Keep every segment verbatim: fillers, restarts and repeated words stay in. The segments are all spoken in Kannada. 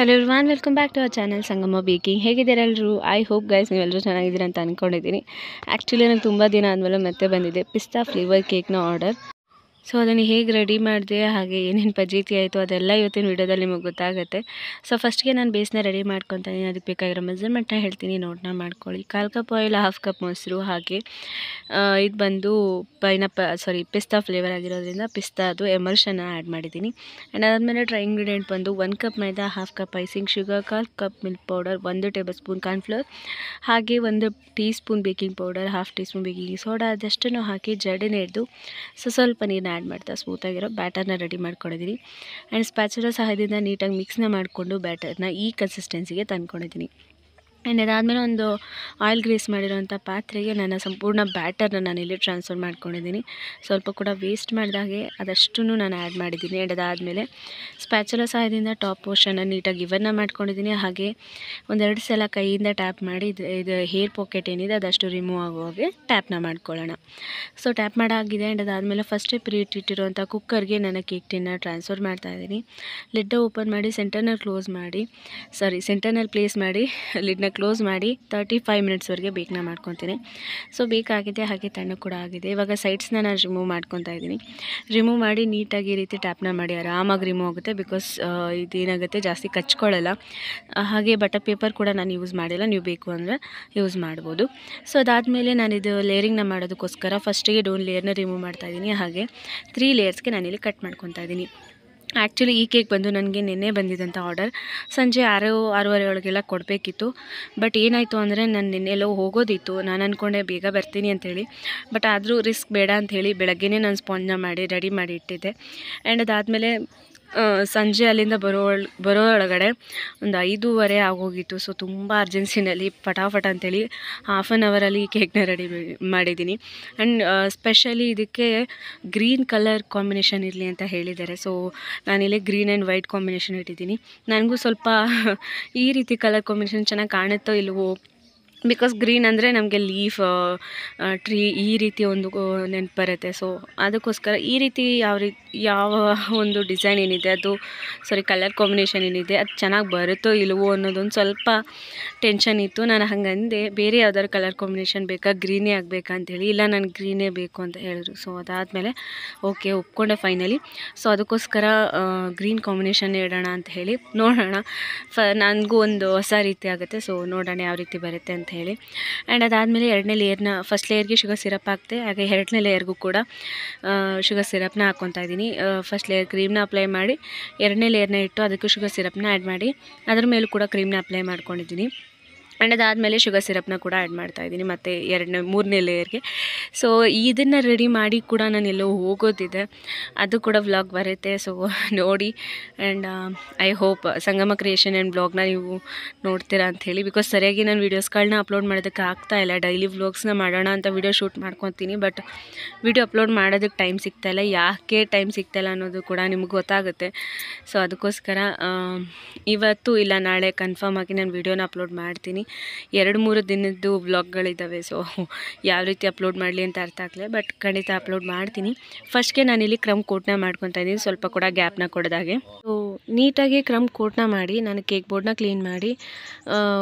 Hello everyone, welcome back to our channel Sangama Baking. Hey guys, I hope guys you all ಚೆನ್ನಾಗಿದ್ದೀರಾ ಅಂತ ಅನ್ಕೊಂಡಿದ್ದೀನಿ. Actually ನಾನು ತುಂಬಾ ದಿನ ಆದಮೇಲೆ ಮತ್ತೆ ಬಂದಿದೆ ಪಿಸ್ತಾ ಫ್ಲೇವರ್ ಕೇಕ್ ನ ಆರ್ಡರ್. So ಅದನ್ನ ಹೇಗೆ ರೆಡಿ ಮಾಡಿದೆ ಹಾಗೆ ಏನೇನ್ ಪಜೀತಿ ಆಯ್ತು ಅದೆಲ್ಲ ಇವತ್ತಿನ ವಿಡಿಯೋದಲ್ಲಿ ನಿಮಗೆ ಗೊತ್ತಾಗುತ್ತೆ. So ಫಸ್ಟ್ ಗೆ ನಾನು ಬೇಸ್ ನ ರೆಡಿ ಮಾಡ್ಕೊಂತೀನಿ. ಅದಕ್ಕೆ ಬೇಕಾಗಿರೋ ಮೆಜರ್ಮೆಂಟ್ ನ ಹೇಳ್ತೀನಿ ನೋಟ್ ನ ಮಾಡ್ಕೊಳ್ಳಿ. ಕಾಲ್ ಕಪ್ ಆಯಿಲ್, half ಕಪ್ ಮೊಸರು ಹಾಗೆ ಇದು ಬಂದು ಪೈನಾಪಲ್ ಸಾರಿ ಪಿಸ್ತಾ ಫ್ಲೇವರ್ ಆಗಿರೋದ್ರಿಂದ ಪಿಸ್ತಾ ಅದು ಎಮರ್ಷನ್ ಆಡ್ ಮಾಡಿದೀನಿ. ಅಂಡ್ ಅದಾದ್ಮೇಲೆ ಡ್ರೈ ಇಂಗ್ರೆಡಿಯೆಂಟ್ ಬಂದು one cup maida, half cup icing sugar, half cup milk powder, one tablespoon corn flour ಹಾಗೆ one teaspoon baking powder, half teaspoon baking soda ಅದಷ್ಟನ್ನು ಹಾಕಿ ಜಡೆನೆ ಹಿಡಿದು ಸೊ ಸ್ವಲ್ಪ ನೀರನ್ನ ಆಡ್ ಮಾಡ್ತಾ ಸ್ಮೂತ್ ಆಗಿರೋ ಬ್ಯಾಟರ್ನ ರೆಡಿ ಮಾಡ್ಕೊಂಡಿದ್ದೀನಿ. ಆ್ಯಂಡ್ ಸ್ಪ್ಯಾಚುಲಾ ಸಹಾಯದಿಂದ ನೀಟಾಗಿ ಮಿಕ್ಸ್ನ ಮಾಡಿಕೊಂಡು ಬ್ಯಾಟರ್ನ ಈ ಕನ್ಸಿಸ್ಟೆನ್ಸಿಗೆ ತಂದ್ಕೊಂಡಿದ್ದೀನಿ. ಆ್ಯಂಡ್ ಅದಾದಮೇಲೆ ಒಂದು ಆಯಿಲ್ ಗ್ರೇಸ್ ಮಾಡಿರೋಂಥ ಪಾತ್ರೆಗೆ ನನ್ನ ಸಂಪೂರ್ಣ ಬ್ಯಾಟರ್ನ ನಾನಿಲ್ಲಿ ಟ್ರಾನ್ಸ್ಫರ್ ಮಾಡ್ಕೊಂಡಿದ್ದೀನಿ. ಸ್ವಲ್ಪ ಕೂಡ ವೇಸ್ಟ್ ಮಾಡಿದಾಗೆ ಅದಷ್ಟು ನಾನು ಆ್ಯಡ್ ಮಾಡಿದ್ದೀನಿ. ಆ್ಯಂಡ್ ಅದಾದಮೇಲೆ ಸ್ಪ್ಯಾಚುಲಾ ಸಹಾಯದಿಂದ ಟಾಪ್ ಪೋರ್ಷನ್ನ ನೀಟಾಗಿ ಇವನ್ನ ಮಾಡ್ಕೊಂಡಿದ್ದೀನಿ. ಹಾಗೆ ಒಂದೆರಡು ಸಲ ಕೈಯಿಂದ ಟ್ಯಾಪ್ ಮಾಡಿ ಇದು ಹೇರ್ ಪಾಕೆಟ್ ಏನಿದೆ ಅದಷ್ಟು ರಿಮೂವ್ ಆಗುವಾಗೆ ಟ್ಯಾಪ್ನ ಮಾಡ್ಕೊಳ್ಳೋಣ. So tap ಮಾಡಾಗಿದೆ. ಆ್ಯಂಡ್ ಅದಾದಮೇಲೆ ಫಸ್ಟೇ ಪ್ರೀಟ್ ಇಟ್ಟಿರೋಂಥ ಕುಕ್ಕರ್ಗೆ ನನ್ನ ಕೇಕ್ ಟಿನ್ನ ಟ್ರಾನ್ಸ್ಫರ್ ಮಾಡ್ತಾಯಿದ್ದೀನಿ. ಲಿಡ್ಡ ಓಪನ್ ಮಾಡಿ ಸೆಂಟರ್ನ ಕ್ಲೋಸ್ ಮಾಡಿ ಸಾರಿ ಸೆಂಟರ್ನಲ್ಲಿ ಪ್ಲೇಸ್ ಮಾಡಿ ಲಿಡ್ನ ಕ್ಲೋಸ್ ಮಾಡಿ ತರ್ಟಿ ಫೈವ್ ಮಿನಿಟ್ಸ್ವರೆಗೆ ಬೇಕನ್ನ ಮಾಡ್ಕೊತೀನಿ. ಸೊ ಬೇಕಾಗಿದೆ ಹಾಗೆ ತಣ್ಣು ಕೂಡ ಆಗಿದೆ. ಇವಾಗ ಸೈಡ್ಸ್ನ ನಾನು ರಿಮೂವ್ ಮಾಡ್ಕೊತಾ ಇದ್ದೀನಿ. ರಿಮೂವ್ ಮಾಡಿ ನೀಟಾಗಿ ಈ ರೀತಿ ಟ್ಯಾಪ್ನ ಮಾಡಿ ಆರಾಮಾಗಿ ರಿಮೂವ್ ಆಗುತ್ತೆ. ಬಿಕಾಸ್ ಇದೇನಾಗುತ್ತೆ ಜಾಸ್ತಿ ಕಚ್ಕೊಳ್ಳಲ್ಲ. ಹಾಗೆ ಬಟರ್ ಪೇಪರ್ ಕೂಡ ನಾನು ಯೂಸ್ ಮಾಡಿಲ್ಲ, ನೀವು ಬೇಕು ಅಂದರೆ ಯೂಸ್ ಮಾಡ್ಬೋದು. ಸೊ ಅದಾದಮೇಲೆ ನಾನಿದು ಲೇಯರಿಂಗ್ನ ಮಾಡೋದಕ್ಕೋಸ್ಕರ ಫಸ್ಟಿಗೆ ಡೋನ್ ಲೇಯರ್ನ ರಿಮೂವ್ ಮಾಡ್ತಾಯಿದ್ದೀನಿ. ಹಾಗೆ ತ್ರೀ ಲೇಯರ್ಸ್ಗೆ ನಾನಿಲ್ಲಿ ಕಟ್ ಮಾಡ್ಕೊತಾ ಇದ್ದೀನಿ. ಆ್ಯಕ್ಚುಲಿ ಈ ಕೇಕ್ ಬಂದು ನನಗೆ ನಿನ್ನೆ ಬಂದಿದ್ದಂಥ ಆರ್ಡರ್ ಸಂಜೆ ಆರು ಆರೂವರೆ ಒಳಗೆಲ್ಲ ಕೊಡಬೇಕಿತ್ತು. ಬಟ್ ಏನಾಯಿತು ಅಂದರೆ ನಾನು ನಿನ್ನೆ ಎಲ್ಲೋ ಹೋಗೋದಿತ್ತು. ನಾನು ಅಂದ್ಕೊಂಡೆ ಬೇಗ ಬರ್ತೀನಿ ಅಂಥೇಳಿ, ಬಟ್ ಆದರೂ ರಿಸ್ಕ್ ಬೇಡ ಅಂಥೇಳಿ ಬೆಳಗ್ಗೆನೇ ನಾನು ಸ್ಪಾಂಜ್ನ ಮಾಡಿ ರೆಡಿ ಮಾಡಿ ಇಟ್ಟಿದ್ದೆ. ಆ್ಯಂಡ್ ಅದಾದಮೇಲೆ ಸಂಜೆ ಅಲ್ಲಿಂದ ಬರೋ ಬರೋ ಒಳಗಡೆ ಒಂದು ಐದೂವರೆ ಆಗೋಗಿತ್ತು. ಸೊ ತುಂಬ ಅರ್ಜೆನ್ಸಿನಲ್ಲಿ ಫಟಾಫಟ್ ಅಂಥೇಳಿ ಹಾಫ್ ಆನ್ ಅವರಲ್ಲಿ ಕೇಕ್ನ ರೆಡಿ ಮಾಡಿದ್ದೀನಿ. ಆ್ಯಂಡ್ ಸ್ಪೆಷಲಿ ಇದಕ್ಕೆ ಗ್ರೀನ್ ಕಲರ್ ಕಾಂಬಿನೇಷನ್ ಇರಲಿ ಅಂತ ಹೇಳಿದ್ದಾರೆ. ಸೊ ನಾನಿಲ್ಲಿ ಗ್ರೀನ್ ಆ್ಯಂಡ್ ವೈಟ್ ಕಾಂಬಿನೇಷನ್ ಇಟ್ಟಿದ್ದೀನಿ. ನನಗೂ ಸ್ವಲ್ಪ ಈ ರೀತಿ ಕಲರ್ ಕಾಂಬಿನೇಷನ್ ಚೆನ್ನಾಗಿ ಕಾಣುತ್ತೋ ಇಲ್ವೋ, ಬಿಕಾಸ್ ಗ್ರೀನ್ ಅಂದರೆ ನಮಗೆ ಲೀಫ್ ಟ್ರೀ ಈ ರೀತಿ ಒಂದು ನೆನಪು ಬರುತ್ತೆ. ಸೊ ಅದಕ್ಕೋಸ್ಕರ ಈ ರೀತಿ ಯಾವ ರೀತಿ ಯಾವ ಒಂದು ಡಿಸೈನ್ ಏನಿದೆ ಅದು ಸಾರಿ ಕಲರ್ ಕಾಂಬಿನೇಷನ್ ಏನಿದೆ ಅದು ಚೆನ್ನಾಗಿ ಬರುತ್ತೋ ಇಲ್ವೋ ಅನ್ನೋದೊಂದು ಸ್ವಲ್ಪ ಟೆನ್ಷನ್ ಇತ್ತು. ನಾನು ಹಾಗಂದೆ ಬೇರೆ ಯಾವ್ದಾದ್ರು ಕಲರ್ ಕಾಂಬಿನೇಷನ್ ಬೇಕಾ, ಗ್ರೀನೇ ಆಗಬೇಕಾ ಅಂಥೇಳಿ. ಇಲ್ಲ ನಾನು ಗ್ರೀನೇ ಬೇಕು ಅಂತ ಹೇಳಿದ್ರು. ಸೊ ಅದಾದಮೇಲೆ ಓಕೆ ಒಪ್ಕೊಂಡೆ ಫೈನಲಿ. ಸೊ ಅದಕ್ಕೋಸ್ಕರ ಗ್ರೀನ್ ಕಾಂಬಿನೇಷನ್ ಇಡೋಣ ಅಂತ ಹೇಳಿ ನೋಡೋಣ. ಫ ನನಗೂ ಒಂದು ಹೊಸ ರೀತಿ ಆಗುತ್ತೆ. ಸೊ ನೋಡೋಣ ಯಾವ ರೀತಿ ಬರುತ್ತೆ ಅಂತ ಹೇಳಿ. ಆ್ಯಂಡ್ ಅದಾದಮೇಲೆ ಎರಡನೇ ಲೇಯರ್ನ ಫಸ್ಟ್ ಲೇಯರ್ಗೆ ಶುಗರ್ ಸಿರಪ್ ಹಾಕ್ತೆ. ಹಾಗೆ ಎರಡನೇ ಲೇಯರ್ಗೂ ಕೂಡ ಶುಗರ್ ಸಿರಪ್ನ ಹಾಕ್ಕೊತಾ ಇದ್ದೀನಿ. ಫಸ್ಟ್ ಲೇಯರ್ ಕ್ರೀಮ್ನ ಅಪ್ಲೈ ಮಾಡಿ ಎರಡನೇ ಲೇಯರ್ನ ಇಟ್ಟು ಅದಕ್ಕೂ ಶುಗರ್ ಸಿರಪ್ನ ಆ್ಯಡ್ ಮಾಡಿ ಅದ್ರ ಮೇಲೂ ಕೂಡ ಕ್ರೀಮ್ನ ಅಪ್ಲೈ ಮಾಡ್ಕೊಂಡಿದ್ದೀನಿ. ಆ್ಯಂಡ್ ಅದಾದಮೇಲೆ ಶುಗರ್ ಸಿರಪ್ನ ಕೂಡ ಆ್ಯಡ್ ಮಾಡ್ತಾಯಿದ್ದೀನಿ ಮತ್ತು ಎರಡನೇ ಮೂರನೇ ಲೇಯರ್ಗೆ. ಸೊ ಇದನ್ನು ರೆಡಿ ಮಾಡಿ ಕೂಡ ನಾನು ಎಲ್ಲೋ ಹೋಗೋದಿದೆ, ಅದು ಕೂಡ ವ್ಲಾಗ್ ಬರುತ್ತೆ. ಸೊ ನೋಡಿ. And I hope Sangama creation and ವ್ಲಾಗ್ನ ನೀವು ನೋಡ್ತೀರಾ ಅಂಥೇಳಿ. ಬಿಕಾಸ್ ಸರಿಯಾಗಿ ನಾನು ವೀಡಿಯೋಸ್ಗಳನ್ನ ಅಪ್ಲೋಡ್ ಮಾಡೋದಕ್ಕೆ ಆಗ್ತಾಯಿಲ್ಲ. ಡೈಲಿ ವ್ಲಾಗ್ಸ್ನ ಮಾಡೋಣ ಅಂತ ವೀಡಿಯೋ ಶೂಟ್ ಮಾಡ್ಕೊತೀನಿ, ಬಟ್ ವೀಡಿಯೋ ಅಪ್ಲೋಡ್ ಮಾಡೋದಕ್ಕೆ ಟೈಮ್ ಸಿಗ್ತಾಯಿಲ್ಲ. ಯಾಕೆ ಟೈಮ್ ಸಿಗ್ತಾಯಿಲ್ಲ ಅನ್ನೋದು ಕೂಡ ನಿಮ್ಗೆ ಗೊತ್ತಾಗುತ್ತೆ. ಸೊ ಅದಕ್ಕೋಸ್ಕರ ಇವತ್ತು ಇಲ್ಲ ನಾಳೆ ಕನ್ಫರ್ಮ್ ಆಗಿ ನಾನು ವೀಡಿಯೋನ ಅಪ್ಲೋಡ್ ಮಾಡ್ತೀನಿ. ಎರಡು ಮೂರು ದಿನದ್ದು ವ್ಲಾಗ್ಗಳಿದ್ದಾವೆ. ಸೊ ಯಾವ ರೀತಿ ಅಪ್ಲೋಡ್ ಮಾಡಲಿ ಅಂತ ಅರ್ಥ ಆಗಲಿಲ್ಲ, ಬಟ್ ಖಂಡಿತ ಅಪ್ಲೋಡ್ ಮಾಡ್ತೀನಿ. ಫಸ್ಟ್ಗೆ ನಾನಿಲ್ಲಿ ಕ್ರಮ್ ಕೋಟ್ನ ಮಾಡ್ಕೊತಾ ಇದ್ದೀನಿ, ಸ್ವಲ್ಪ ಕೂಡ ಗ್ಯಾಪ್ನ ಕೊಡೋದಾಗೆ. ಸೊ ನೀಟಾಗಿ ಕ್ರಮ್ ಕೋಟ್ನ ಮಾಡಿ ನಾನು ಕೇಕ್ ಬೋರ್ಡ್ನ ಕ್ಲೀನ್ ಮಾಡಿ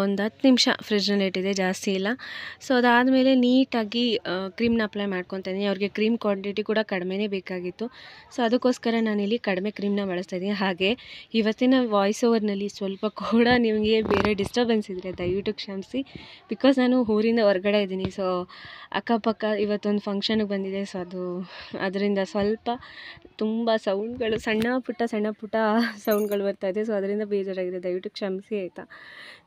ಒಂದು ಹತ್ತು ನಿಮಿಷ ಫ್ರಿಜ್ನಲ್ಲಿ ಇಟ್ಟಿದೆ, ಜಾಸ್ತಿ ಇಲ್ಲ. ಸೊ ಅದಾದಮೇಲೆ ನೀಟಾಗಿ ಕ್ರೀಮ್ನ ಅಪ್ಲೈ ಮಾಡ್ಕೊತಾ ಇದ್ದೀನಿ. ಅವ್ರಿಗೆ ಕ್ರೀಮ್ ಕ್ವಾಂಟಿಟಿ ಕೂಡ ಕಡಿಮೆನೇ ಬೇಕಾಗಿತ್ತು. ಸೊ ಅದಕ್ಕೋಸ್ಕರ ನಾನಿಲ್ಲಿ ಕಡಿಮೆ ಕ್ರೀಮ್ನ ಬಳಸ್ತಾ ಇದ್ದೀನಿ. ಹಾಗೆ ಇವತ್ತಿನ ವಾಯ್ಸ್ ಓವರ್ನಲ್ಲಿ ಸ್ವಲ್ಪ ಕೂಡ ನಿಮಗೆ ಬೇರೆ ಡಿಸ್ಟರ್ಬೆನ್ಸ್ ಇದ್ದರೆ ದಯವಿಟ್ಟು ಕ್ಷಮಿಸಿ. ಬಿಕಾಸ್ ನಾನು ಊರಿಂದ ಹೊರಗಡೆ ಇದ್ದೀನಿ. ಸೊ ಅಕ್ಕಪಕ್ಕ ಇವತ್ತೊಂದು ಫಂಕ್ಷನ್ಗೆ ಬಂದಿದೆ. ಸೊ ಅದು ಅದರಿಂದ ಸ್ವಲ್ಪ ತುಂಬ ಸೌಂಡ್ಗಳು ಸಣ್ಣ ಪುಟ್ಟ ಸಣ್ಣ ಪುಟ್ಟ ಸೌಂಡ್ಗಳು ಬರ್ತಾಯಿದೆ. ಸೊ ಅದರಿಂದ ಬೇಜಾರಾಗಿದೆ, ದಯವಿಟ್ಟು ಕ್ಷಮಿಸಿ ಆಯಿತಾ.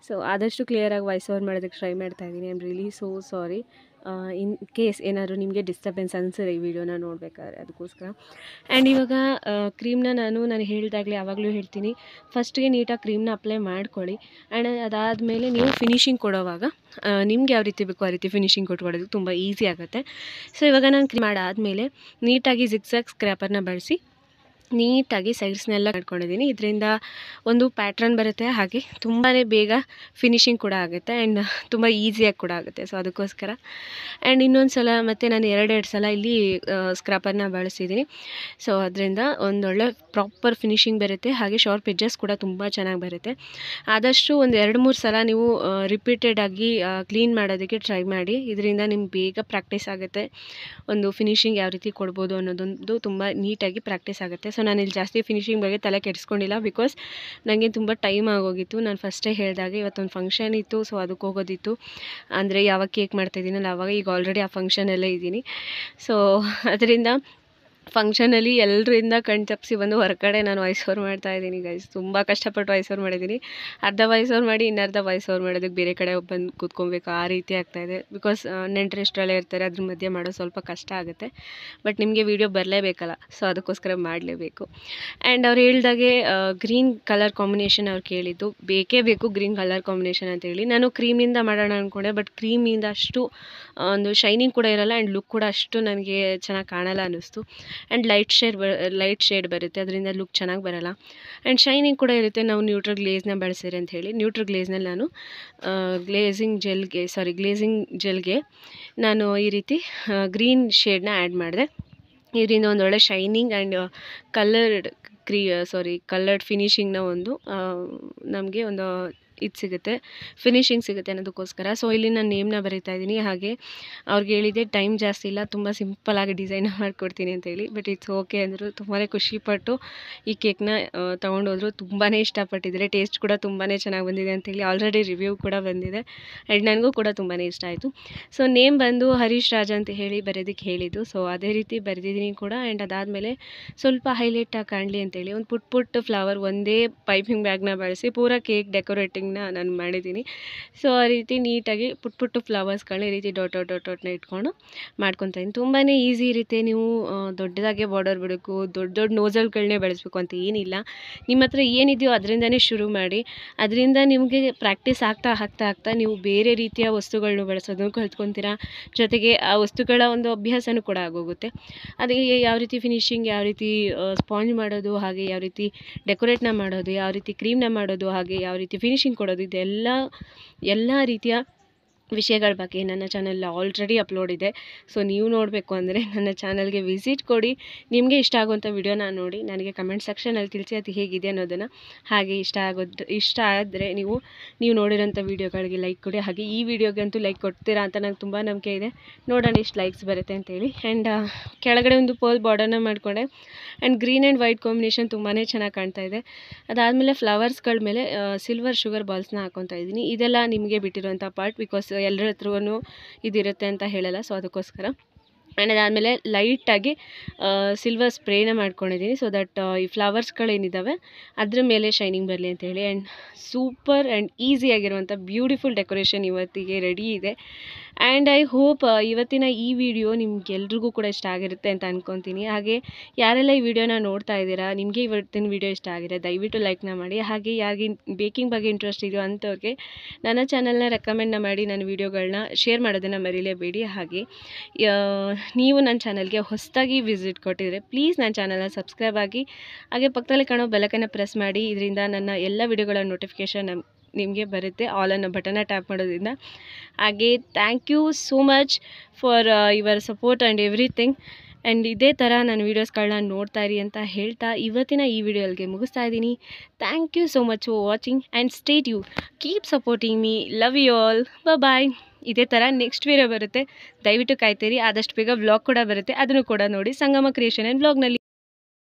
ಸೊ ಆದಷ್ಟು ಕ್ಲಿಯರಾಗಿ ವಾಯ್ಸ್ ಓವರ್ ಮಾಡೋದಕ್ಕೆ ಟ್ರೈ ಮಾಡ್ತಾಯಿದ್ದೀನಿ. I am really so sorry in case ಏನಾದರೂ ನಿಮಗೆ ಡಿಸ್ಟರ್ಬೆನ್ಸ್ ಅನ್ಸರಿ ಈ ವಿಡಿಯೋನ ನೋಡಬೇಕಾದ್ರೆ, ಅದಕ್ಕೋಸ್ಕರ. ಆ್ಯಂಡ್ ಇವಾಗ ಕ್ರೀಮ್ನ ನಾನು ನಾನು ಹೇಳಿದಾಗಲೇ ಯಾವಾಗಲೂ ಹೇಳ್ತೀನಿ, ಫಸ್ಟ್ಗೆ ನೀಟಾಗಿ ಕ್ರೀಮ್ನ ಅಪ್ಲೈ ಮಾಡ್ಕೊಳ್ಳಿ. ಆ್ಯಂಡ್ ಅದಾದಮೇಲೆ ನೀವು ಫಿನಿಷಿಂಗ್ ಕೊಡೋವಾಗ ನಿಮ್ಗೆ ಯಾವ ರೀತಿ ಬೇಕೋ ಆ ರೀತಿ ಫಿನಿಷಿಂಗ್ ಕೊಟ್ಕೊಳ್ಳೋದಕ್ಕೆ ತುಂಬ ಈಸಿ ಆಗುತ್ತೆ. ಸೊ ಇವಾಗ ನಾನು ಕ್ರೀಮ್ ಮಾಡಾದಮೇಲೆ ನೀಟಾಗಿ ಜಿಗ್ಸಾಗ್ ಸ್ಕ್ರ್ಯಾಪರ್ನ ಬಳಸಿ ನೀಟಾಗಿ ಸೈಡ್ಸ್ನೆಲ್ಲ ಕಟ್ಕೊಂಡಿದ್ದೀನಿ. ಇದರಿಂದ ಒಂದು ಪ್ಯಾಟ್ರನ್ ಬರುತ್ತೆ, ಹಾಗೆ ತುಂಬಾ ಬೇಗ ಫಿನಿಶಿಂಗ್ ಕೂಡ ಆಗುತ್ತೆ ಆ್ಯಂಡ್ ತುಂಬ ಈಸಿಯಾಗಿ ಕೂಡ ಆಗುತ್ತೆ. ಸೊ ಅದಕ್ಕೋಸ್ಕರ ಆ್ಯಂಡ್ ಇನ್ನೊಂದು ಸಲ ಮತ್ತು ನಾನು ಎರಡೆರಡು ಸಲ ಇಲ್ಲಿ ಸ್ಕ್ರಾಪರ್ನ ಬಳಸಿದ್ದೀನಿ. ಸೊ ಅದರಿಂದ ಒಂದೊಳ್ಳೆ ಪ್ರಾಪರ್ ಫಿನಿಶಿಂಗ್ ಬರುತ್ತೆ, ಹಾಗೆ ಶಾರ್ಪ್ ಎಡ್ಜಸ್ ಕೂಡ ತುಂಬ ಚೆನ್ನಾಗಿ ಬರುತ್ತೆ. ಆದಷ್ಟು ಒಂದು ಎರಡು ಮೂರು ಸಲ ನೀವು ರಿಪೀಟೆಡ್ ಆಗಿ ಕ್ಲೀನ್ ಮಾಡೋದಕ್ಕೆ ಟ್ರೈ ಮಾಡಿ, ಇದರಿಂದ ನಿಮ್ಗೆ ಬೇಗ ಪ್ರಾಕ್ಟೀಸ್ ಆಗುತ್ತೆ. ಒಂದು ಫಿನಿಶಿಂಗ್ ಯಾವ ರೀತಿ ಕೊಡ್ಬೋದು ಅನ್ನೋದೊಂದು ತುಂಬ ನೀಟಾಗಿ ಪ್ರಾಕ್ಟೀಸ್ ಆಗುತ್ತೆ. ಸೊ ನಾನಿಲ್ಲಿ ಜಾಸ್ತಿ ಫಿನಿಶಿಂಗ್ ಬಗ್ಗೆ ತಲೆ ಕೆಡಿಸ್ಕೊಂಡಿಲ್ಲ, ಬಿಕಾಸ್ ನನಗೆ ತುಂಬ ಟೈಮ್ ಆಗೋಗಿತ್ತು. ನಾನು ಫಸ್ಟೇ ಹೇಳಿದಾಗ ಇವತ್ತೊಂದು ಫಂಕ್ಷನ್ ಇತ್ತು, ಸೊ ಅದಕ್ಕೆ ಹೋಗೋದಿತ್ತು. ಅಂದರೆ ಯಾವಾಗ ಕೇಕ್ ಮಾಡ್ತಾಯಿದ್ದೀನಲ್ಲ ಆವಾಗ, ಈಗ ಆಲ್ರೆಡಿ ಆ ಫಂಕ್ಷನಲ್ಲೇ ಇದ್ದೀನಿ. ಸೊ ಅದರಿಂದ ಫಂಕ್ಷನಲ್ಲಿ ಎಲ್ಲರಿಂದ ಕಣ್ ತಪ್ಪಿಸಿ ಬಂದು ಹೊರಗಡೆ ನಾನು ವಾಯ್ಸ್ ಓವರ್ ಮಾಡ್ತಾಯಿದ್ದೀನಿ ಗೈಸ್. ತುಂಬ ಕಷ್ಟಪಟ್ಟು ವಾಯ್ಸ್ ಓವರ್ ಮಾಡಿದ್ದೀನಿ, ಅರ್ಧ ವಾಯ್ಸ್ ಓವರ್ ಮಾಡಿ ಇನ್ನರ್ಧ ವಾಯ್ಸ್ ಓವರ್ ಮಾಡೋದಕ್ಕೆ ಬೇರೆ ಕಡೆ ಬಂದು ಕೂತ್ಕೊಬೇಕು, ಆ ರೀತಿ ಆಗ್ತಾಯಿದೆ. ಬಿಕಾಸ್ ನೆಂಟರು ಎಷ್ಟರಲ್ಲೇ ಇರ್ತಾರೆ, ಅದ್ರ ಮಧ್ಯೆ ಮಾಡೋದು ಸ್ವಲ್ಪ ಕಷ್ಟ ಆಗುತ್ತೆ. ಬಟ್ ನಿಮಗೆ ವೀಡಿಯೋ ಬರಲೇಬೇಕಲ್ಲ, ಸೊ ಅದಕ್ಕೋಸ್ಕರ ಮಾಡಲೇಬೇಕು. ಆ್ಯಂಡ್ ಅವ್ರು ಹೇಳಿದಾಗೆ ಗ್ರೀನ್ ಕಲರ್ ಕಾಂಬಿನೇಷನ್ ಅವ್ರು ಕೇಳಿದ್ದು, ಬೇಕೇ ಬೇಕು ಗ್ರೀನ್ ಕಲರ್ ಕಾಂಬಿನೇಷನ್ ಅಂತೇಳಿ. ನಾನು ಕ್ರೀಮಿಂದ ಮಾಡೋಣ ಅಂದ್ಕೊಂಡೆ, ಬಟ್ ಕ್ರೀಮಿಂದ ಅಷ್ಟು ಒಂದು ಶೈನಿಂಗ್ ಕೂಡ ಇರಲ್ಲ ಆ್ಯಂಡ್ ಲುಕ್ ಕೂಡ ಅಷ್ಟು ನನಗೆ ಚೆನ್ನಾಗಿ ಕಾಣಲ್ಲ ಅನ್ನಿಸ್ತು. ಆ್ಯಂಡ್ ಲೈಟ್ ಶೇಡ್ ಬ ಲೈಟ್ ಶೇಡ್ ಬರುತ್ತೆ, ಅದರಿಂದ ಲುಕ್ ಚೆನ್ನಾಗಿ ಬರೋಲ್ಲ. ಆ್ಯಂಡ್ ಶೈನಿಂಗ್ ಕೂಡ ಇರುತ್ತೆ. ನಾವು ನ್ಯೂಟ್ರಲ್ ಗ್ಲೇಸ್ನ ಬಳಸಿರಿ ಅಂತ ಹೇಳಿ ನ್ಯೂಟ್ರಲ್ ಗ್ಲೇಸ್ನಲ್ಲಿ ನಾನು ಗ್ಲೇಸಿಂಗ್ ಜೆಲ್ಗೆ ಸಾರಿ ಗ್ಲೇಸಿಂಗ್ ಜೆಲ್ಗೆ ನಾನು ಈ ರೀತಿ ಗ್ರೀನ್ ಶೇಡನ್ನ ಆ್ಯಡ್ ಮಾಡಿದೆ. ಇದರಿಂದ ಒಂದೊಳ್ಳೆ ಶೈನಿಂಗ್ ಆ್ಯಂಡ್ ಕಲರ್ಡ್ ಕ್ರೀ ಸಾರಿ ಕಲರ್ಡ್ ಫಿನಿಶಿಂಗ್ನ ಒಂದು ನಮಗೆ ಒಂದು ಇದು ಸಿಗುತ್ತೆ, ಫಿನಿಶಿಂಗ್ ಸಿಗುತ್ತೆ ಅನ್ನೋದಕ್ಕೋಸ್ಕರ. ಸೊ ಇಲ್ಲಿ ನಾನು ನೇಮ್ನ ಬರೀತಾ ಇದ್ದೀನಿ, ಹಾಗೆ ಅವ್ರಿಗೆ ಹೇಳಿದೆ ಟೈಮ್ ಜಾಸ್ತಿ ಇಲ್ಲ, ತುಂಬ ಸಿಂಪಲ್ಲಾಗಿ ಡಿಸೈನ್ ಮಾಡಿಕೊಡ್ತೀನಿ ಅಂತೇಳಿ. ಬಟ್ ಇಟ್ಸ್ ಓಕೆ ಅಂದರು. ತುಂಬಾ ಖುಷಿಪಟ್ಟು ಈ ಕೇಕ್ನ ತೊಗೊಂಡೋದ್ರು, ತುಂಬಾ ಇಷ್ಟಪಟ್ಟಿದ್ದಾರೆ. ಟೇಸ್ಟ್ ಕೂಡ ತುಂಬಾ ಚೆನ್ನಾಗಿ ಬಂದಿದೆ ಅಂತೇಳಿ ಆಲ್ರೆಡಿ ರಿವ್ಯೂ ಕೂಡ ಬಂದಿದೆ ಆ್ಯಂಡ್ ನನಗೂ ಕೂಡ ತುಂಬಾ ಇಷ್ಟ ಆಯಿತು. ಸೊ ನೇಮ್ ಬಂದು ಹರೀಶ್ ರಾಜ ಅಂತ ಹೇಳಿ ಬರೆಯೋದಕ್ಕೆ ಹೇಳಿದ್ದು, ಸೊ ಅದೇ ರೀತಿ ಬರೆದಿದ್ದೀನಿ ಕೂಡ. ಆ್ಯಂಡ್ ಅದಾದಮೇಲೆ ಸ್ವಲ್ಪ ಹೈಲೈಟಾಗಿ ಕಾಣಲಿ ಅಂತೇಳಿ ಒಂದು ಪುಟ್ ಪುಟ್ ಫ್ಲವರ್ ಒಂದೇ ಪೈಪಿಂಗ್ ಬ್ಯಾಗ್ನ ಬಳಸಿ ಪೂರಾ ಕೇಕ್ ಡೆಕೋರೇಟಿಂಗ್ ನಾನು ಮಾಡಿದ್ದೀನಿ. ಸೊ ಆ ರೀತಿ ನೀಟಾಗಿ ಪುಟ್ ಪುಟ್ಟು ಫ್ಲವರ್ಸ್ಗಳನ್ನ ಈ ರೀತಿ ಡಾಟ್ ಡಾಟ್ ಡಾಟ್ನ ಇಟ್ಕೊಂಡು ಮಾಡ್ಕೊತಾ ಇದ್ದೀನಿ. ತುಂಬಾ ಈಸಿ ಇರುತ್ತೆ. ನೀವು ದೊಡ್ಡದಾಗೆ ಬಾರ್ಡರ್ ಬಿಡಬೇಕು, ದೊಡ್ಡ ದೊಡ್ಡ ನೋಸಲ್ಗಳನ್ನೇ ಬೆಳೆಸಬೇಕು ಅಂತ ಏನಿಲ್ಲ. ನಿಮ್ಮ ಹತ್ರ ಏನಿದೆಯೋ ಅದರಿಂದನೇ ಶುರು ಮಾಡಿ. ಅದರಿಂದ ನಿಮಗೆ ಪ್ರಾಕ್ಟೀಸ್ ಆಗ್ತಾ ಆಗ್ತಾ ಆಗ್ತಾ ನೀವು ಬೇರೆ ರೀತಿಯ ವಸ್ತುಗಳನ್ನ ಬಳಸೋದನ್ನು ಕಲ್ತ್ಕೊತೀರಾ. ಜೊತೆಗೆ ಆ ವಸ್ತುಗಳ ಒಂದು ಅಭ್ಯಾಸನೂ ಕೂಡ ಆಗೋಗುತ್ತೆ. ಅದಕ್ಕೆ ಯಾವ ರೀತಿ ಫಿನಿಶಿಂಗ್, ಯಾವ ರೀತಿ ಸ್ಪಾಂಜ್ ಮಾಡೋದು, ಹಾಗೆ ಯಾವ ರೀತಿ ಡೆಕೋರೇಟ್ನ ಮಾಡೋದು, ಯಾವ ರೀತಿ ಕ್ರೀಮ್ನ ಮಾಡೋದು, ಹಾಗೆ ಯಾವ ರೀತಿ ಫಿನಿಶಿಂಗ್ ಕೊಡೋದು, ಇದೆಲ್ಲ ಎಲ್ಲ ರೀತಿಯ ವಿಷಯಗಳ ಬಗ್ಗೆ ನನ್ನ ಚಾನಲ್ ಆಲ್ರೆಡಿ ಅಪ್ಲೋಡ್ ಇದೆ. ಸೊ ನೀವು ನೋಡಬೇಕು ಅಂದರೆ ನನ್ನ ಚಾನಲ್ಗೆ ವಿಸಿಟ್ ಕೊಡಿ. ನಿಮಗೆ ಇಷ್ಟ ಆಗುವಂಥ ವಿಡಿಯೋನ ನೋಡಿ ನನಗೆ ಕಮೆಂಟ್ ಸೆಕ್ಷನಲ್ಲಿ ತಿಳಿಸಿ ಅದು ಹೇಗಿದೆ ಅನ್ನೋದನ್ನು. ಹಾಗೆ ಇಷ್ಟ ಆಗೋದು ಇಷ್ಟ ಆದರೆ ನೀವು ನೀವು ನೋಡಿರೋಂಥ ವೀಡಿಯೋಗಳಿಗೆ ಲೈಕ್ ಕೊಡಿ. ಹಾಗೆ ಈ ವಿಡಿಯೋಗಂತೂ ಲೈಕ್ ಕೊಡ್ತೀರಾ ಅಂತ ನಂಗೆ ತುಂಬ ನಂಬಿಕೆ ಇದೆ. ನೋಡೋಣ ಎಷ್ಟು ಲೈಕ್ಸ್ ಬರುತ್ತೆ ಅಂತೇಳಿ. ಆ್ಯಂಡ್ ಕೆಳಗಡೆ ಒಂದು ಪರ್ಲ್ ಬಾರ್ಡರ್ನ ಮಾಡಿಕೊಂಡೆ. And green and white combination ತುಂಬಾ ಚೆನ್ನಾಗಿ ಕಾಣ್ತಾ ಇದೆ. ಅದಾದಮೇಲೆ ಫ್ಲವರ್ಸ್ಗಳ ಮೇಲೆ ಸಿಲ್ವರ್ ಶುಗರ್ ಬಾಲ್ಸ್ನ ಹಾಕೊತಾ ಇದ್ದೀನಿ. ಇದೆಲ್ಲ ನಿಮಗೆ ಬಿಟ್ಟಿರುವಂಥ ಪಾರ್ಟ್, ಬಿಕಾಸ್ ಎಲ್ಲರ ಹತ್ರವೂ ಇದಿರುತ್ತೆ ಅಂತ ಹೇಳಲ್ಲ, ಸೊ ಅದಕ್ಕೋಸ್ಕರ. ಆ್ಯಂಡ್ ಅದಾದಮೇಲೆ ಲೈಟಾಗಿ ಸಿಲ್ವರ್ ಸ್ಪ್ರೇನ ಮಾಡ್ಕೊಂಡಿದ್ದೀನಿ, ಸೊ ದಟ್ ಈ ಫ್ಲವರ್ಸ್ಗಳೇನಿದ್ದಾವೆ ಅದ್ರ ಮೇಲೆ ಶೈನಿಂಗ್ ಬರಲಿ ಅಂತೇಳಿ. ಆ್ಯಂಡ್ ಸೂಪರ್ ಆ್ಯಂಡ್ ಈಸಿಯಾಗಿರುವಂಥ ಬ್ಯೂಟಿಫುಲ್ ಡೆಕೋರೇಷನ್ ಇವತ್ತಿಗೆ ರೆಡಿ ಇದೆ. ಆ್ಯಂಡ್ ಐ ಹೋಪ್ ಇವತ್ತಿನ ಈ ವಿಡಿಯೋ ನಿಮಗೆಲ್ರಿಗೂ ಕೂಡ ಇಷ್ಟ ಆಗಿರುತ್ತೆ ಅಂತ ಅಂದ್ಕೊತೀನಿ. ಹಾಗೆ ಯಾರೆಲ್ಲ ಈ ವಿಡಿಯೋನ ನೋಡ್ತಾ ಇದ್ದೀರಾ, ನಿಮಗೆ ಇವತ್ತಿನ ವಿಡಿಯೋ ಇಷ್ಟ ಆಗಿದೆ ದಯವಿಟ್ಟು ಲೈಕ್ನ ಮಾಡಿ. ಹಾಗೆ ಯಾರಿಗೆ ಬೇಕಿಂಗ್ ಬಗ್ಗೆ ಇಂಟ್ರೆಸ್ಟ್ ಇದೆಯೋ ಅಂಥವ್ರಿಗೆ ನನ್ನ ಚಾನಲ್ನ ರೆಕಮೆಂಡ್ನ ಮಾಡಿ, ನನ್ನ ವೀಡಿಯೋಗಳನ್ನ ಶೇರ್ ಮಾಡೋದನ್ನು ಮರೀಲೇಬೇಡಿ. ಹಾಗೆ ನೀವು ನನ್ನ ಚಾನಲ್ಗೆ ಹೊಸದಾಗಿ ವಿಸಿಟ್ ಕೊಟ್ಟಿದ್ರೆ ಪ್ಲೀಸ್ ನನ್ನ ಚಾನಲ್ನ ಸಬ್ಸ್ಕ್ರೈಬ್ ಆಗಿ, ಹಾಗೆ ಪಕ್ಕದಲ್ಲಿ ಕಾಣೋ ಬೆಲಕನ್ನು ಪ್ರೆಸ್ ಮಾಡಿ. ಇದರಿಂದ ನನ್ನ ಎಲ್ಲ ವಿಡಿಯೋಗಳ ನೋಟಿಫಿಕೇಷನ್ ನಿಮಗೆ ಬರುತ್ತೆ ಆಲ್ ಅನ್ನೋ ಬಟನ್ನ ಟ್ಯಾಪ್ ಮಾಡೋದ್ರಿಂದ. ಹಾಗೆ thank you so much for your support and everything. And ಇದೇ ಥರ ನನ್ನ ವೀಡಿಯೋಸ್ಗಳನ್ನ ನೋಡ್ತಾ ಇರಿ ಅಂತ ಹೇಳ್ತಾ ಇವತ್ತಿನ ಈ ವಿಡಿಯೋಲ್ಗೆ ಮುಗಿಸ್ತಾ ಇದ್ದೀನಿ. Thank you so much for watching and stay tune, keep supporting me, love you all, bye. ಇದೇ ಥರ ನೆಕ್ಸ್ಟ್ ವೀಡಿಯೋ ಬರುತ್ತೆ, ದಯವಿಟ್ಟು ಕಾಯ್ತೀರಿ. ಆದಷ್ಟು ಬೇಗ ವ್ಲಾಗ್ ಕೂಡ ಬರುತ್ತೆ, ಅದನ್ನು ಕೂಡ ನೋಡಿ ಸಂಗಮ ಕ್ರಿಯೇಷನ್ ಆ್ಯಂಡ್ ವ್ಲಾಗ್ನಲ್ಲಿ.